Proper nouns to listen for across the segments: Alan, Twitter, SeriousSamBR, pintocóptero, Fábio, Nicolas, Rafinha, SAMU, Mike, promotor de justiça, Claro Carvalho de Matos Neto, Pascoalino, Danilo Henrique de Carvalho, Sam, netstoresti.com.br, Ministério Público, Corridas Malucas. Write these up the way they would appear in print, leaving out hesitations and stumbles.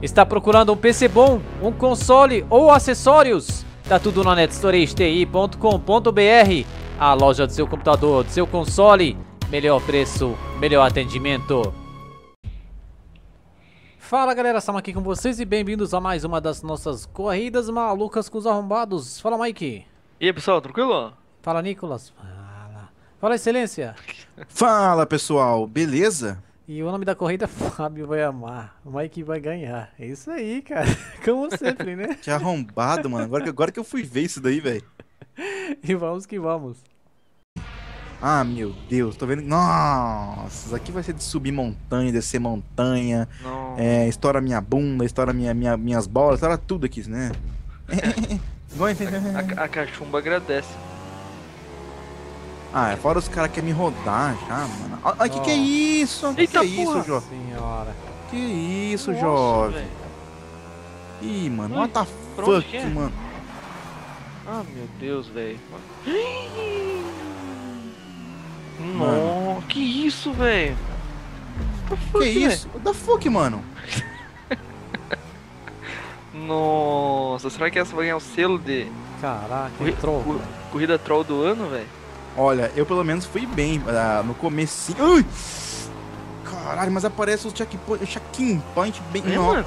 Está procurando um PC bom, um console ou acessórios? Tá tudo na netstoresti.com.br, a loja do seu computador, do seu console, melhor preço, melhor atendimento. Fala galera, Sam aqui com vocês e bem-vindos a mais uma das nossas corridas malucas com os arrombados. Fala Mike. E aí pessoal, tranquilo? Fala Nicolas. Fala excelência. Fala pessoal, beleza? E o nome da corrida, Fábio vai amar, o Mike vai ganhar. É isso aí, cara. Como sempre, né? Que arrombado, mano. Agora que eu fui ver isso daí, velho. E vamos que vamos. Ah, meu Deus. Tô vendo... Nossa, isso aqui vai ser de subir montanha, descer montanha. É, estoura minha bunda, estoura minhas bolas, estoura tudo aqui, né? A cachumba agradece. Ah, é fora os caras que querem me rodar já, mano. Ai, que é isso? Eita, que é isso, jovem? Senhora. Que isso, nossa, jovem? Véio. Ih, mano, what the fuck, mano. Ah, meu Deus, velho. Não, que isso, velho? Que isso? What the fuck, mano? Nossa, será que essa vai ganhar o selo de... Caraca, corrida troll do ano, velho? Olha, eu pelo menos fui bem no comecinho. Ui! Caralho, mas aparece o checkpoint bem... É, mano.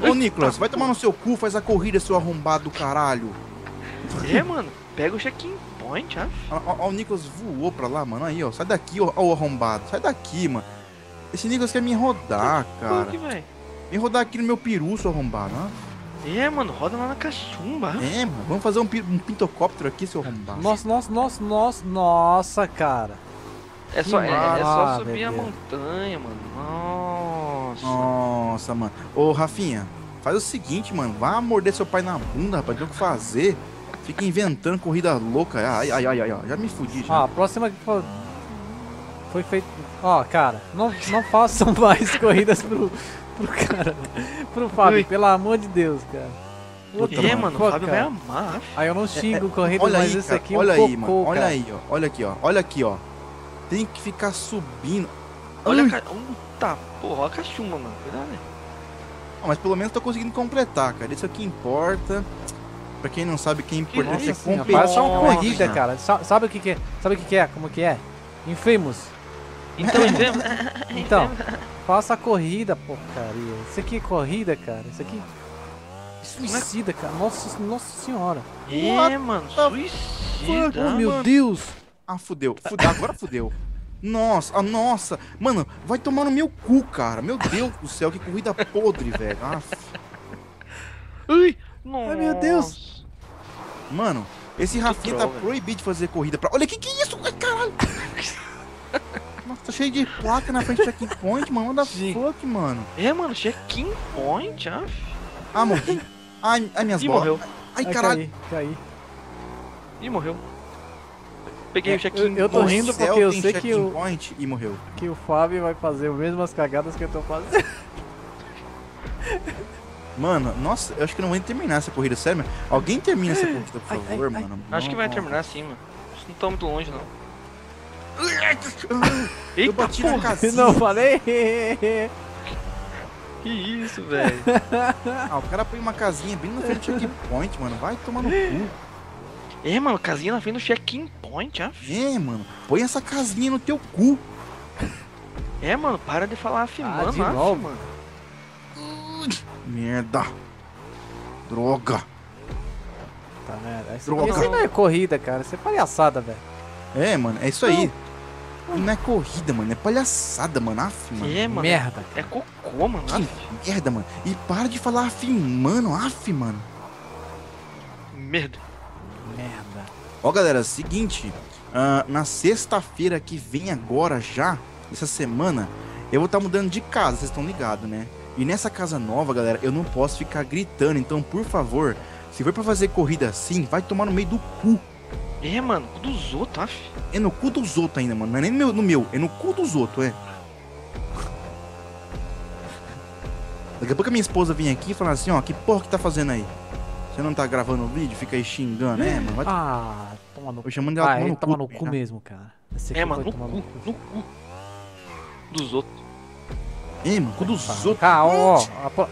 Ô, Nicolas, vai tomar no seu cu, faz a corrida, seu arrombado do caralho. É, mano, pega o checkpoint, ah. Ó, o Nicolas voou pra lá, mano, aí, ó, sai daqui, ó, o arrombado, sai daqui, mano. Esse Nicolas quer me rodar, cara. Me rodar aqui no meu peru, seu arrombado, ah. É, mano, roda lá na cachumba. É, mano, vamos fazer um pintocóptero aqui, seu arrombado. Nossa, cara. É só subir a montanha, mano. Nossa, mano. Ô, Rafinha, faz o seguinte, mano. Vá morder seu pai na bunda, rapaz. Tem o que fazer. Fica inventando corrida louca. Ai, já me fudi, já. Ó, a próxima que foi feito... Ó, cara, não façam mais corridas pro Fábio, ui, pelo amor de Deus, cara. Puta, é, mano, o Fábio vai amar. Aí eu não xingo corrida, mas aí, esse cara, aqui é um cocô, aí, mano. Olha cara. Aí, ó. Olha aqui, ó. Tem que ficar subindo. Olha, cara. Tá, porra, olha a cachumba, mano. Cuidado, né? Mas pelo menos tô conseguindo completar, cara. Isso aqui importa. Pra quem não sabe, quem é importante é competir. É só uma corrida, cara. Sabe o que é? Sabe o que é? Como que é? Infamous. Então, faça a corrida, porcaria. Isso aqui é corrida, cara. Isso aqui é suicida, cara. Nossa senhora. É, mano, suicida. Oh, meu Deus. Ah, fudeu. Agora fudeu. Nossa. Mano, vai tomar no meu cu, cara. Meu Deus do céu, que corrida podre, velho. Ai, meu Deus. Mano, esse Rafinha tá proibido de fazer corrida pra... Olha, que é isso? Caralho. Nossa, cheio de placa na frente do checkpoint, mano. What the fuck, mano? É, mano, checkpoint, ah. Ah, morri. Ai, minhas bolas. Morreu. Ai, caralho. Caí. Ih, morreu. Peguei o checkpoint. Eu tô rindo porque eu sei que o... E morreu. Que o Fábio vai fazer as mesmas cagadas que eu tô fazendo. Mano, nossa, eu acho que não vou terminar essa corrida, sério, mano. Alguém termina essa corrida, por favor, mano. Acho que vai terminar sim, mano. Não tá muito longe, não. Eu bati na casinha. Não falei? Que isso, velho. Ah, o cara põe uma casinha bem na frente do checkpoint, mano. Vai tomar no cu. É, mano, casinha na frente do checkpoint, ah. É, mano, põe essa casinha no teu cu. É, mano, para de falar afimando, de novo, mano. Merda. Droga. Tá, merda. Isso não é corrida, cara. Isso é palhaçada, velho. É, mano, é isso aí. Não é corrida, mano, é palhaçada, mano. Af, mano. É, mano. Merda. É cocô, mano. Que merda, mano. E para de falar af, mano. Af, mano. Merda. Ó, galera, seguinte. Na sexta-feira que vem agora já, essa semana, eu vou estar mudando de casa, vocês estão ligados, né? E nessa casa nova, galera, eu não posso ficar gritando. Então, por favor, se for pra fazer corrida assim, vai tomar no meio do cu. É, mano, cu dos outros, af. É no cu dos outros ainda, mano. Não é nem no meu. É no cu dos outros, é. Daqui a pouco a minha esposa vem aqui e fala assim, ó, que porra que tá fazendo aí? Você não tá gravando o vídeo? Fica aí xingando, né, mano? Vai... Ah, toma no cu. Eu chamando ela de tomar no cu mesmo, cara. É, mano, no cu dos outros. Ih, mano, quando os outros... Cara,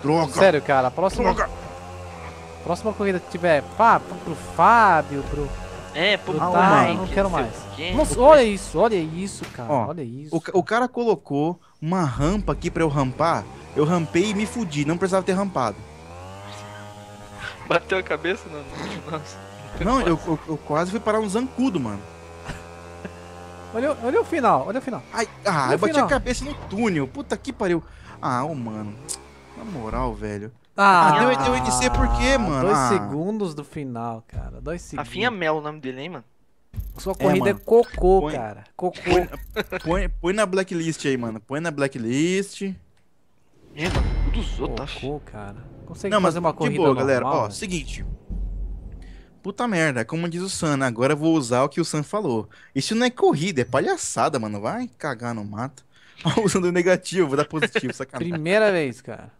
droga! Sério, cara, a próxima... Droga! A próxima corrida que tiver pro Fábio, pro... É, pro Mike, não quero mais. Nossa, olha isso, cara, ó, olha isso. O cara colocou uma rampa aqui pra eu rampar, eu rampei e me fudi, não precisava ter rampado. Bateu a cabeça, não. Não, eu quase fui parar um zancudo, mano. Olha o final, olha o final. Ai, eu bati a cabeça no túnel, puta que pariu. Ah, ô, mano, na moral, velho. Deu NC por quê, mano? 2 segundos do final, cara. 2 segundos. Rafinha Mel, o nome dele, hein, mano? Sua corrida é cocô, cara. Cocô. Põe na blacklist aí, mano. Põe na blacklist. É, mano, dos outros. Cocô, cara. Consegue fazer uma corrida boa, normal, galera. Ó, seguinte. Puta merda, como diz o Sam, agora eu vou usar o que o Sam falou. Isso não é corrida, é palhaçada, mano. Vai cagar no mato. Usando o negativo, vou dar positivo, sacanagem. Primeira vez, cara.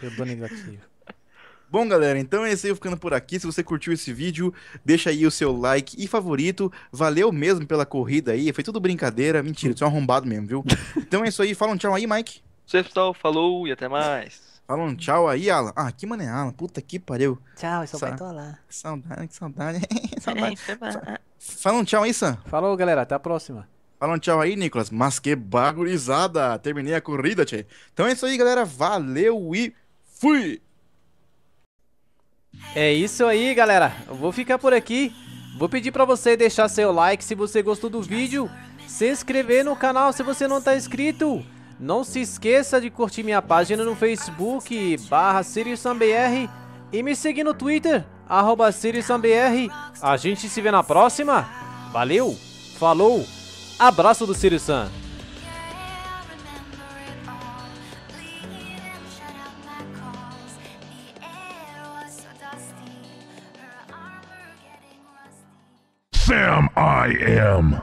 Eu dou negativo. Bom, galera, então é isso aí, eu ficando por aqui. Se você curtiu esse vídeo, deixa aí o seu like e favorito. Valeu mesmo pela corrida aí, foi tudo brincadeira. Mentira, isso é um arrombado mesmo, viu? Então é isso aí, fala um tchau aí, Mike. Isso aí, pessoal, falou e até mais. Fala um tchau aí, Alan. Ah, que mané, Alan, puta que pariu. Tchau, eu só vai lá. Saudade, que saudade. Saudade. Fala um tchau aí, Sam. Falou, galera, até a próxima. Fala um tchau aí, Nicolas. Mas que bagurizada. Terminei a corrida, tchê. Então é isso aí, galera. Valeu e fui! É isso aí, galera. Eu vou ficar por aqui. Vou pedir pra você deixar seu like se você gostou do vídeo. Se inscrever no canal se você não tá inscrito. Não se esqueça de curtir minha página no Facebook, /SeriousSamBR. E me seguir no Twitter, @SeriousSamBR. A gente se vê na próxima. Valeu, falou! Abraço do Sírio Sam. Sam, I am.